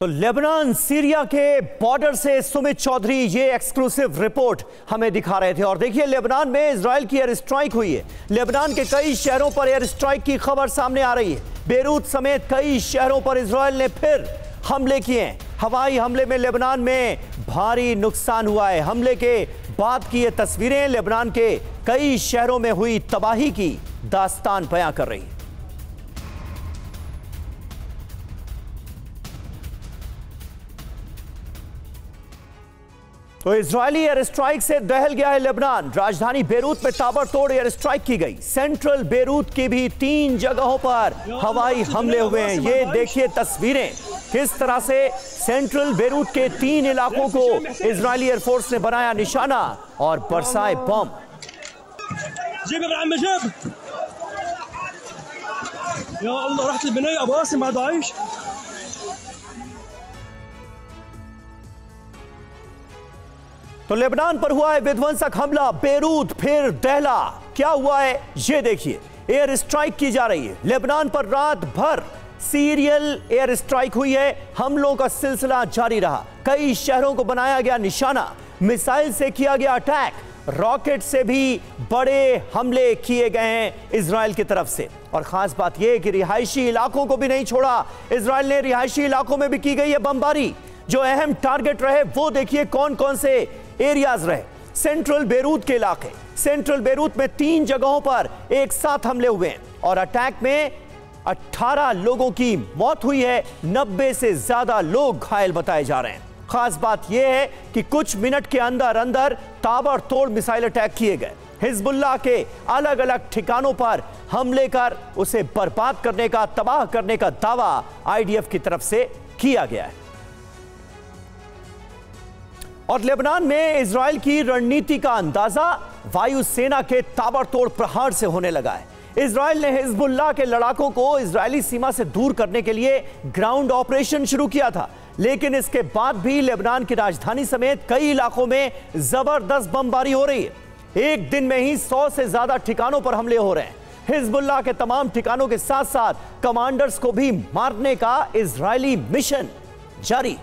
तो Lebanon Syria के border से सुमित चौधरी ये एक्सक्लूसिव रिपोर्ट हमें दिखा रहे थे। और देखिए, लेबनान में इजराइल की एयर स्ट्राइक हुई है। लेबनान के कई शहरों पर एयर स्ट्राइक की खबर सामने आ रही है। बेरूत समेत कई शहरों पर इजराइल ने फिर हमले किए हैं। हवाई हमले में लेबनान में भारी नुकसान हुआ है। हमले के बाद की ये तस्वीरें लेबनान के कई शहरों में हुई तबाही की दास्तान बयां कर रही है। तो इजरायली एयर स्ट्राइक से दहल गया है लेबनान। राजधानी बेरूत में ताबड़तोड़ एयर स्ट्राइक की गई। सेंट्रल बेरूत की भी 3 जगहों पर हवाई हमले हुए हैं। ये देखिए तस्वीरें, किस तरह से सेंट्रल बेरूत के 3 इलाकों को इजरायली एयरफोर्स ने बनाया निशाना और बरसाए बम। तो लेबनान पर हुआ है विध्वंसक हमला। बेरूत फिर दहला। क्या हुआ है ये देखिए, एयर स्ट्राइक की जा रही है। लेबनान पर रात भर सीरियल एयर स्ट्राइक हुई है। हमलों का सिलसिला जारी रहा। कई शहरों को बनाया गया निशाना। मिसाइल से किया गया अटैक। रॉकेट से भी बड़े हमले किए गए हैं इजराइल की तरफ से। और खास बात यह कि रिहायशी इलाकों को भी नहीं छोड़ा। इजराइल ने रिहायशी इलाकों में भी की गई है बमबारी। जो अहम टारगेट रहे वो देखिए कौन कौन से एरियाज रहे। सेंट्रल बेरूत के इलाके, सेंट्रल बेरूत में 3 जगहों पर एक साथ हमले हुए हैं और अटैक में 18 लोगों की मौत हुई है। 90 से ज्यादा लोग घायल बताए जा रहे हैं। खास बात यह है कि कुछ मिनट के अंदर अंदर ताबड़तोड़ मिसाइल अटैक किए गए। हिजबुल्लाह के अलग अलग ठिकानों पर हमले कर उसे बर्बाद करने का, तबाह करने का दावा IDF की तरफ से किया गया है। और लेबनान में इजराइल की रणनीति का अंदाजा वायुसेना के ताबड़तोड़ प्रहार से होने लगा है। इजराइल ने हिजबुल्लाह के लड़ाकों को इजरायली सीमा से दूर करने के लिए ग्राउंड ऑपरेशन शुरू किया था, लेकिन इसके बाद भी लेबनान की राजधानी समेत कई इलाकों में जबरदस्त बमबारी हो रही है। एक दिन में ही 100 से ज्यादा ठिकानों पर हमले हो रहे हैं। हिजबुल्लाह के तमाम ठिकानों के साथ साथ कमांडर्स को भी मारने का इजरायली मिशन जारी।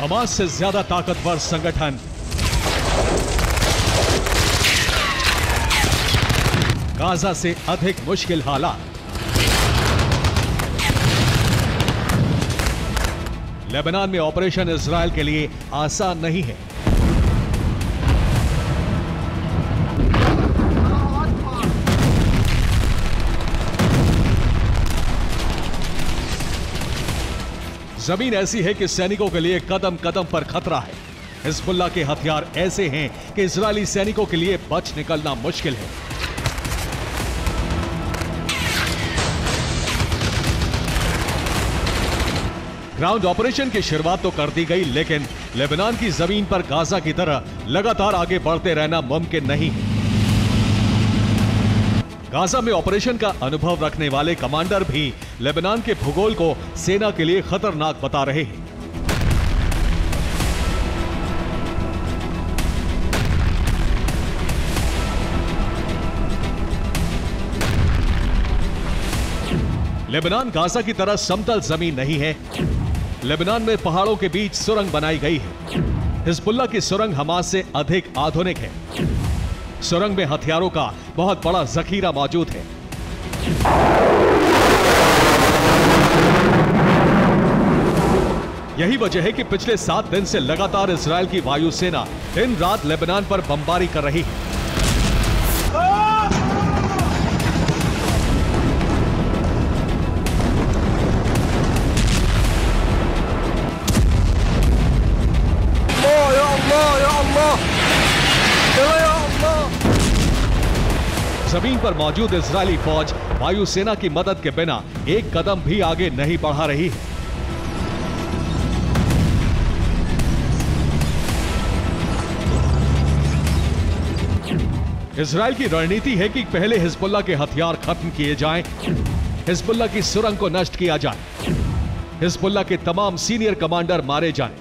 हमास से ज्यादा ताकतवर संगठन गाजा से अधिक मुश्किल हालात। लेबनान में ऑपरेशन इजराइल के लिए आसान नहीं है। जमीन ऐसी है कि सैनिकों के लिए कदम कदम पर खतरा है। हिजबुल्लाह के हथियार ऐसे हैं कि इजरायली सैनिकों के लिए बच निकलना मुश्किल है। ग्राउंड ऑपरेशन की शुरुआत तो कर दी गई, लेकिन लेबनान की जमीन पर गाजा की तरह लगातार आगे बढ़ते रहना मुमकिन नहीं है। गाजा में ऑपरेशन का अनुभव रखने वाले कमांडर भी लेबनान के भूगोल को सेना के लिए खतरनाक बता रहे हैं। लेबनान गाजा की तरह समतल जमीन नहीं है। लेबनान में पहाड़ों के बीच सुरंग बनाई गई है। हिजबुल्लाह की सुरंग हमास से अधिक आधुनिक है। सुरंग में हथियारों का बहुत बड़ा जखीरा मौजूद है। यही वजह है कि पिछले 7 दिन से लगातार इजराइल की वायुसेना दिन रात लेबनान पर बमबारी कर रही है। जमीन पर मौजूद इजरायली फौज वायुसेना की मदद के बिना एक कदम भी आगे नहीं बढ़ा रही है। इसराइल की रणनीति है कि पहले हिजबुल्लाह के हथियार खत्म किए जाएं, हिजबुल्लाह की सुरंग को नष्ट किया जाए, हिजबुल्लाह के तमाम सीनियर कमांडर मारे जाएं।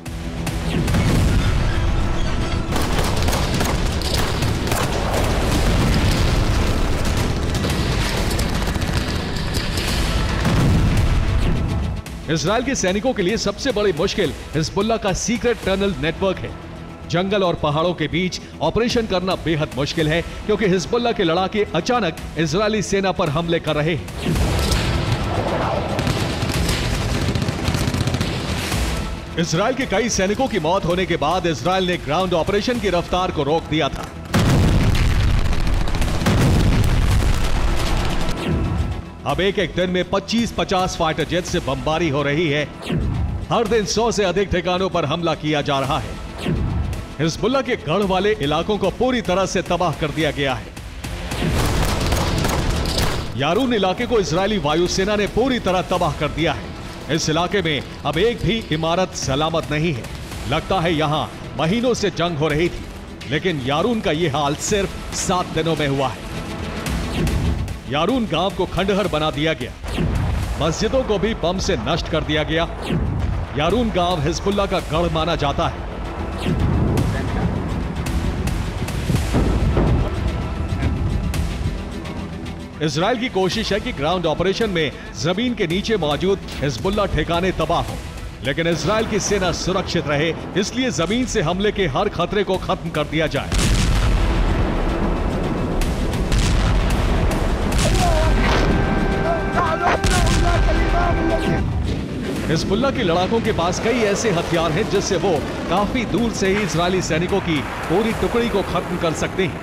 इसराइल के सैनिकों के लिए सबसे बड़ी मुश्किल हिजबुल्लाह का सीक्रेट टनल नेटवर्क है। जंगल और पहाड़ों के बीच ऑपरेशन करना बेहद मुश्किल है क्योंकि हिजबुल्लाह के लड़ाके अचानक इजरायली सेना पर हमले कर रहे हैं। इसराइल के कई सैनिकों की मौत होने के बाद इसराइल ने ग्राउंड ऑपरेशन की रफ्तार को रोक दिया था। अब एक दिन में 25-50 फाइटर जेट से बमबारी हो रही है। हर दिन 100 से अधिक ठिकानों पर हमला किया जा रहा है। हिजबुल्लाह के गढ़ वाले इलाकों को पूरी तरह से तबाह कर दिया गया है। यारून इलाके को इजरायली वायुसेना ने पूरी तरह तबाह कर दिया है। इस इलाके में अब एक भी इमारत सलामत नहीं है। लगता है यहाँ महीनों से जंग हो रही थी, लेकिन यारून का ये हाल सिर्फ 7 दिनों में हुआ है। यारून गांव को खंडहर बना दिया गया, मस्जिदों को भी बम से नष्ट कर दिया गया। यारून गांव हिजबुल्लाह का गढ़ माना जाता है। इजराइल की कोशिश है कि ग्राउंड ऑपरेशन में जमीन के नीचे मौजूद हिजबुल्लाह ठिकाने तबाह हो, लेकिन इजराइल की सेना सुरक्षित रहे इसलिए जमीन से हमले के हर खतरे को खत्म कर दिया जाए। हिजबुल्लाह के लड़ाकों के पास कई ऐसे हथियार हैं जिससे वो काफी दूर से ही इजरायली सैनिकों की पूरी टुकड़ी को खत्म कर सकते हैं।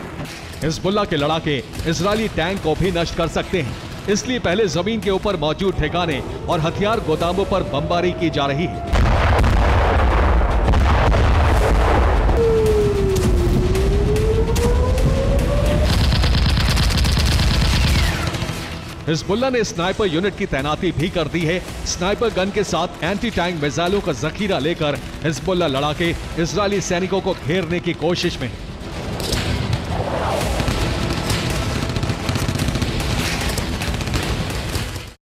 हिजबुल्लाह के लड़ाके इजरायली टैंक को भी नष्ट कर सकते हैं, इसलिए पहले जमीन के ऊपर मौजूद ठिकाने और हथियार गोदामों पर बमबारी की जा रही है। हिजबुल्लाह ने स्नाइपर यूनिट की तैनाती भी कर दी है। स्नाइपर गन के साथ एंटी टैंक मिसाइलों का जखीरा लेकर हिजबुल्लाह लड़ाके इजरायली सैनिकों को घेरने की कोशिश में है।